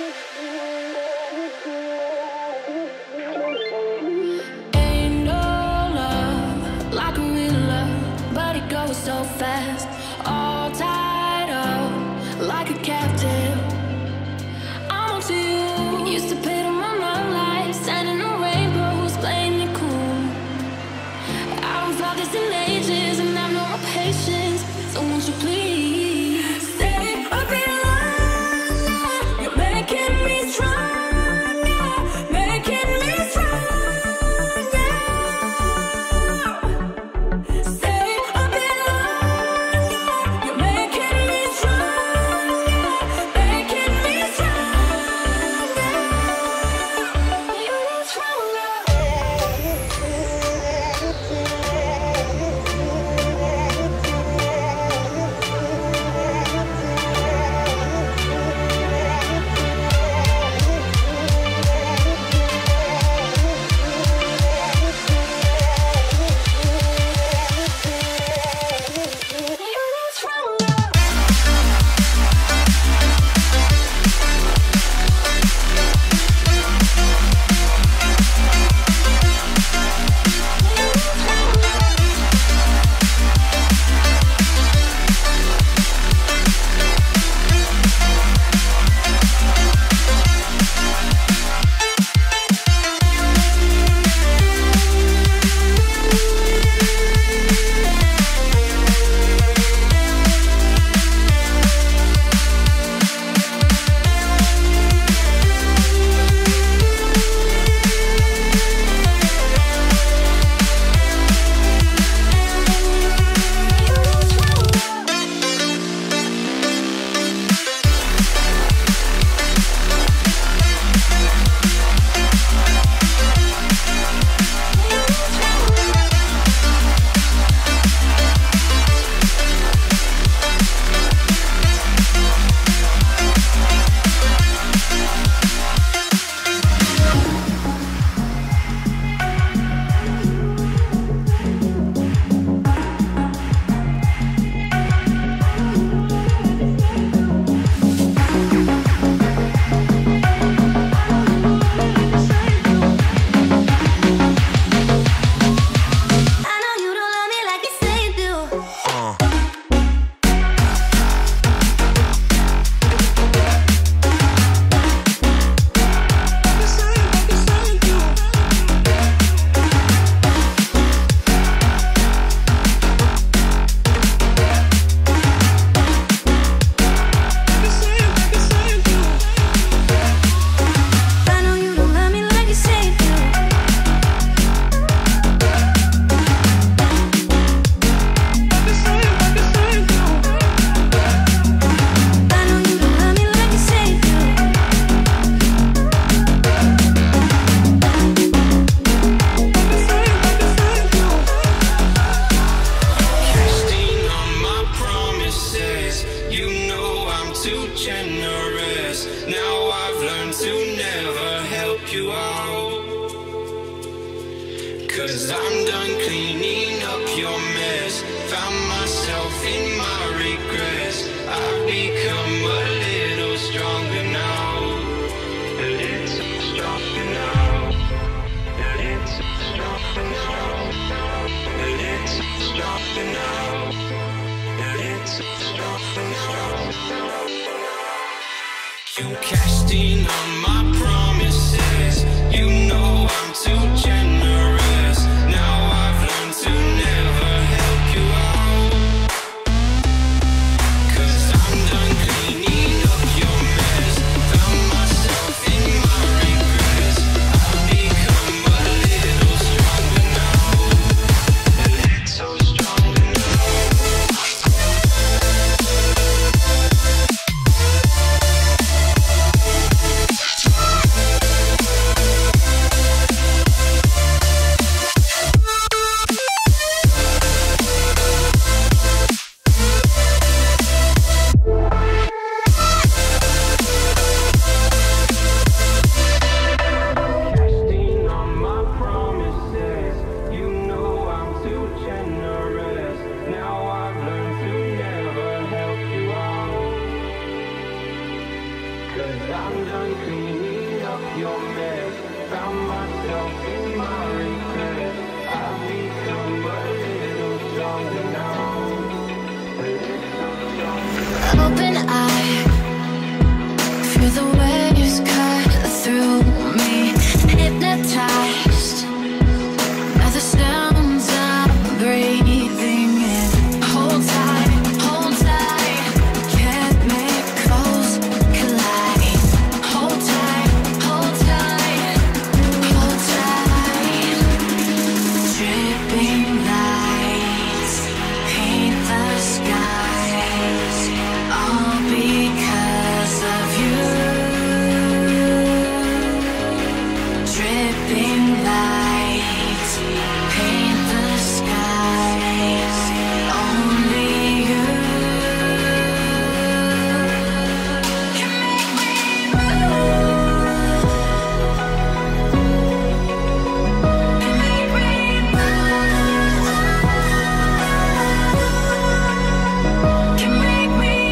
Ain't no love like I'm in love, but it goes so fast. All tied up like a captive. I'm onto you. We used to pit on my love life, standing on rainbows, playing it cool. I don't feel this in ages, and I've no more patience. So won't you please? You cashed in on my promises. You know I'm too generous. Now I've learned to never help you out, 'cause I'm done cleaning up your mess. Found myself in my regrets. I've become a little stronger now, a little stronger now. Open eye, feel the waves cut through me, hypnotized by the sounds I'm breathing in. Hold tight, chemicals collide. Hold tight, hold tight, hold tight. Dripping lights paint the skies. All because of you. Dripping light, paint the skies. Only you can make me move. Can make me move. Can make me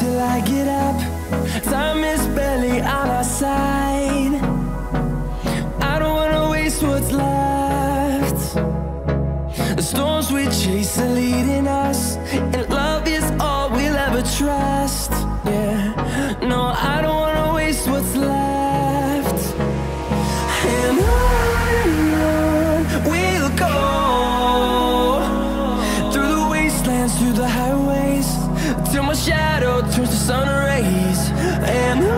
till I get up. Time is barely on our side. I don't wanna waste what's left. The storms we chase are leading us, and love is all we'll ever trust. Yeah, no, I don't wanna waste what's left. And on we'll go, through the wastelands, through the highways, till my shadow turns to sun rays. And on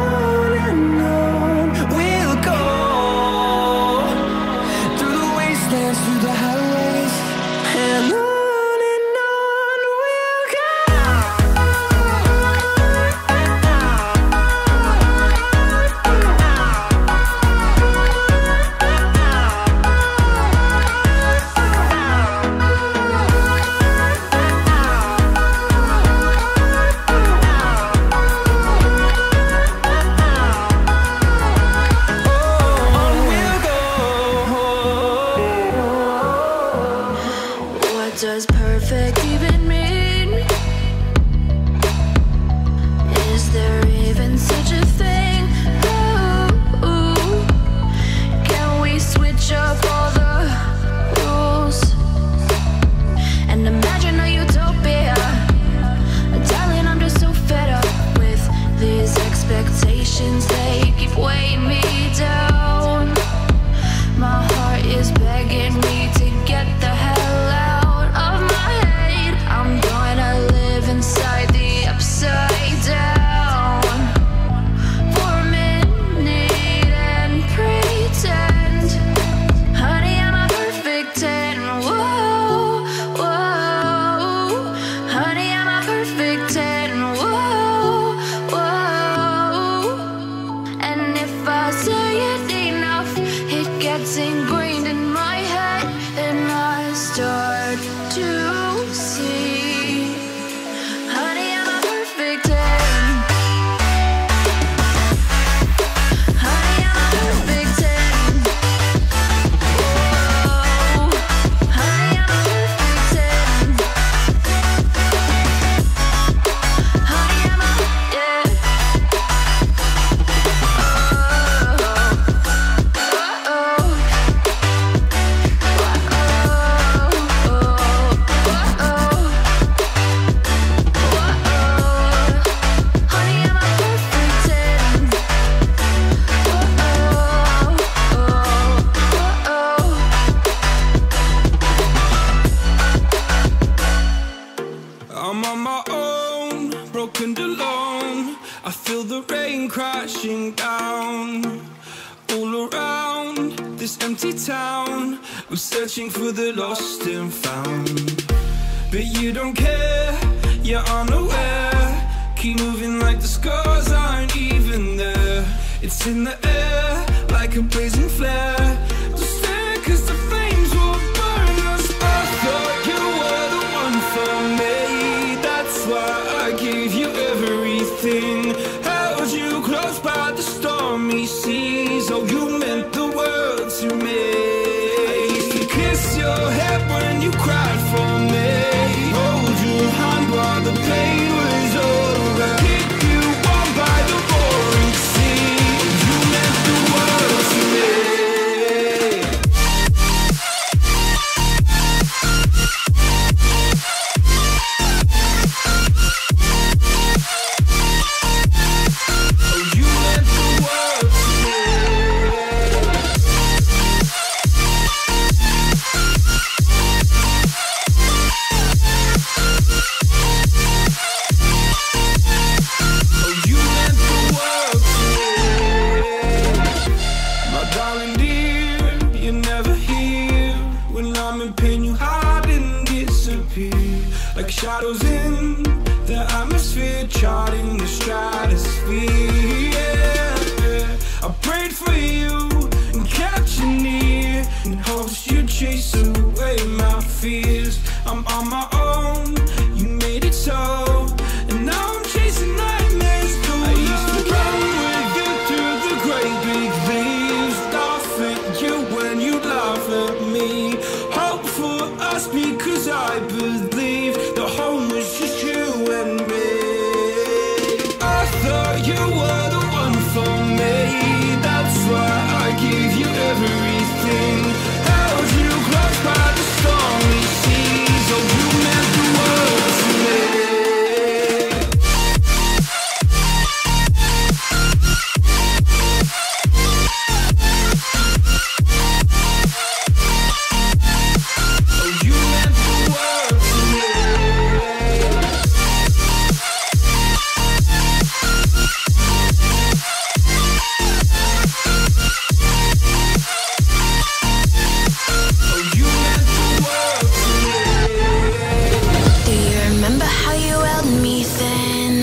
we'll go, through the wastelands, through the highways. And on we'll go. Does perfect even mean? Is there even such a thing? Ooh, can we switch up all the rules and imagine a utopia? Darling, I'm just so fed up with these expectations. They keep weighing me down. My heart is begging me to get the hell out of my head. I'm gonna live inside the upside down for a minute and pretend, honey, I'm a perfect 10. Whoa, whoa, honey, I'm a perfect 10. Whoa, whoa. broke and alone. I feel the rain crashing down all around this empty town. I'm searching for the lost and found, but you don't care, you're unaware. Keep moving like the scars aren't even there. It's in the air like a blazing flare. Just stare, 'cause the flames will burn us. I thought you were the one for me, that's why I gave you everything. Held you close by the stormy seas. Oh, you meant the world to me. I used to kiss your head when you cried for me. Hold your hand while the pain was over. Keep you warm by the roaring sea. You meant the world to me. Oh, you meant the world to me. Oh, you meant the world to me. My darling dear, you're never here. When I'm in pain, you hide and disappear. Like shadows in the atmosphere, charting the stratosphere. Yeah. I prayed for you and kept you near, in hopes you'd chase away my fears. I'm on my own, you made it so, and now I'm chasing nightmares too. I used to run with you through the great big leaves, laugh at you when you laugh at me. Hope for us because I believe the home was just you and me. I thought you were the one for me, that's why I gave you everything. Held you close by the stormy seas. Oh, you meant the world to me. Oh, you meant the world to me. Oh, you meant the world to me. Do you remember how you held me then?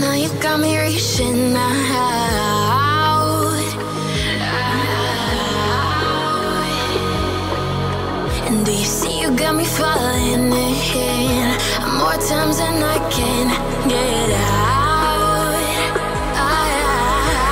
Now you've got me reaching out, out. And do you see you got me falling in? More times than I can get out, out.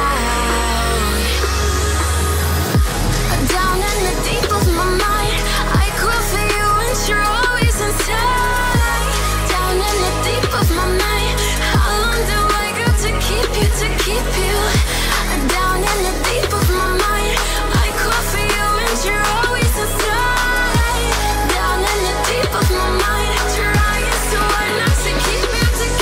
Down in the deep of my mind, I call for you and you're always inside. Down in the deep of my mind, how long do I got to keep you, to keep you? Down in the deep of my mind, I call for you and you're always inside. Down in the deep of my mind, trying so hard not to keep you, to keep you.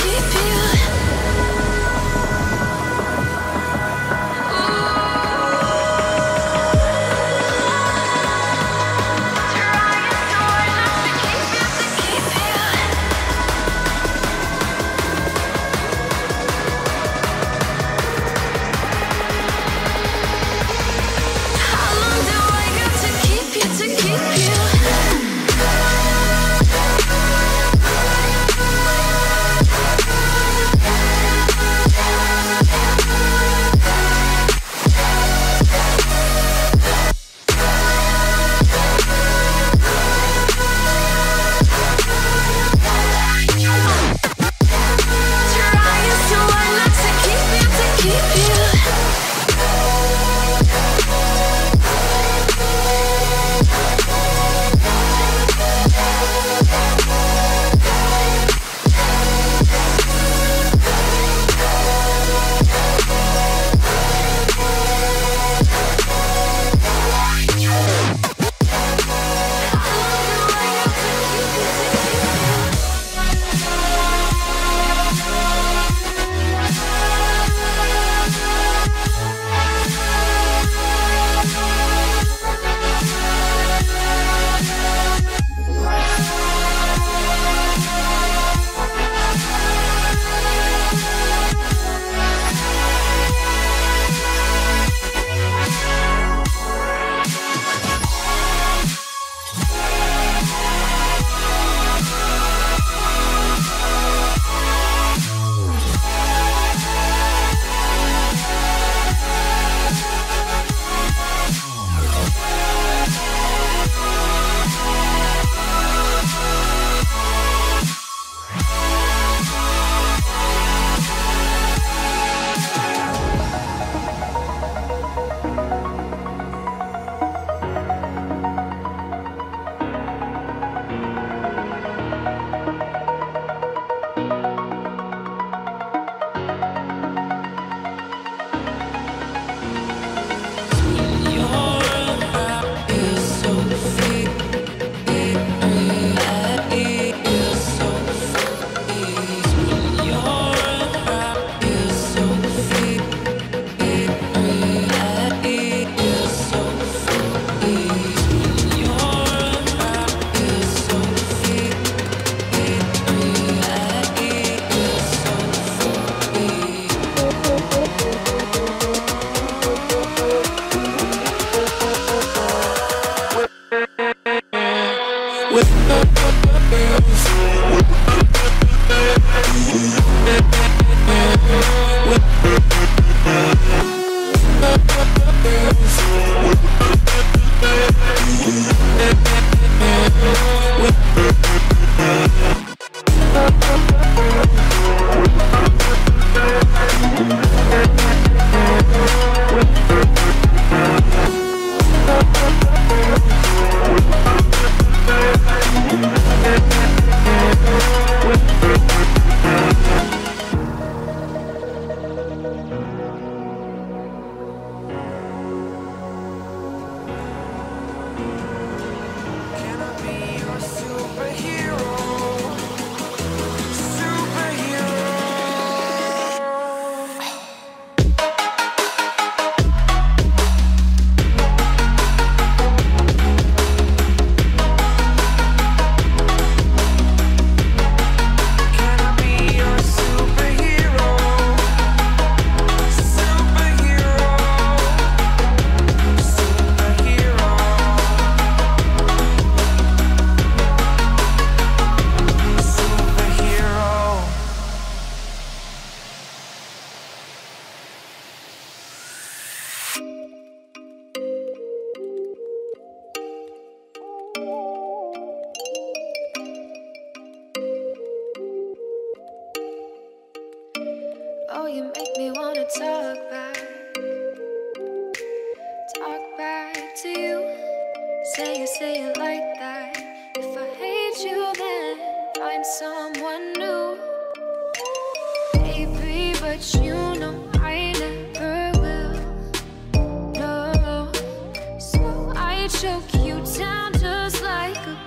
Oh, you make me wanna talk back to you. Say it like that. If I hate you, then find someone new. Baby, but you know I never will. No, so I choke you down just like a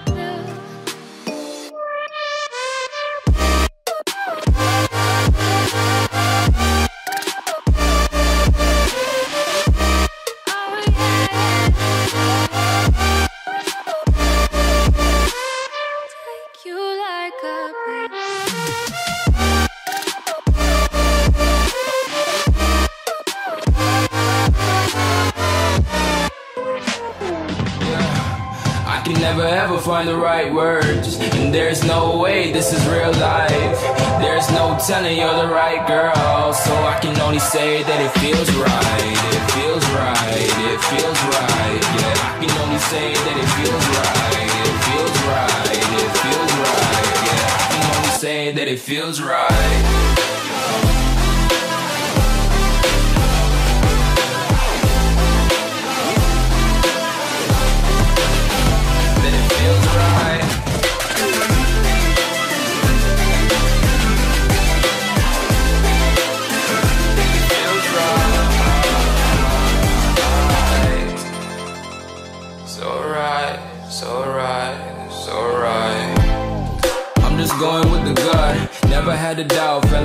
never ever find the right words, and there's no way this is real life. There's no telling you're the right girl, so I can only say that it feels right. It feels right, it feels right. Yeah, I can only say that it feels right. It feels right, it feels right. Yeah, I can only say that it feels right. Going with the gut, never had a doubt, felt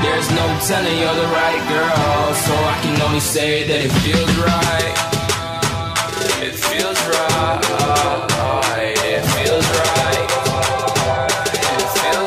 There's no telling you're the right girl, so I can only say that it feels right. It feels right, it feels right, it feels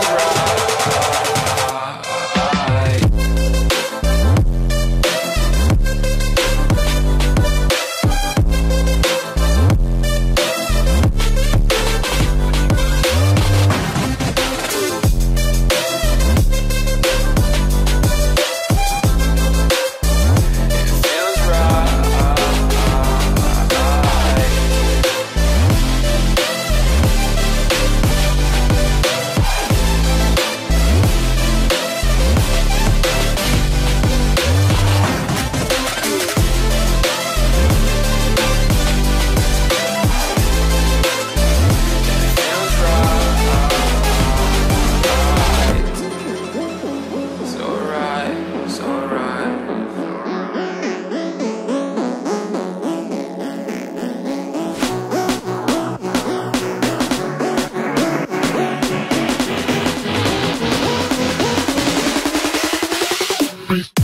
right.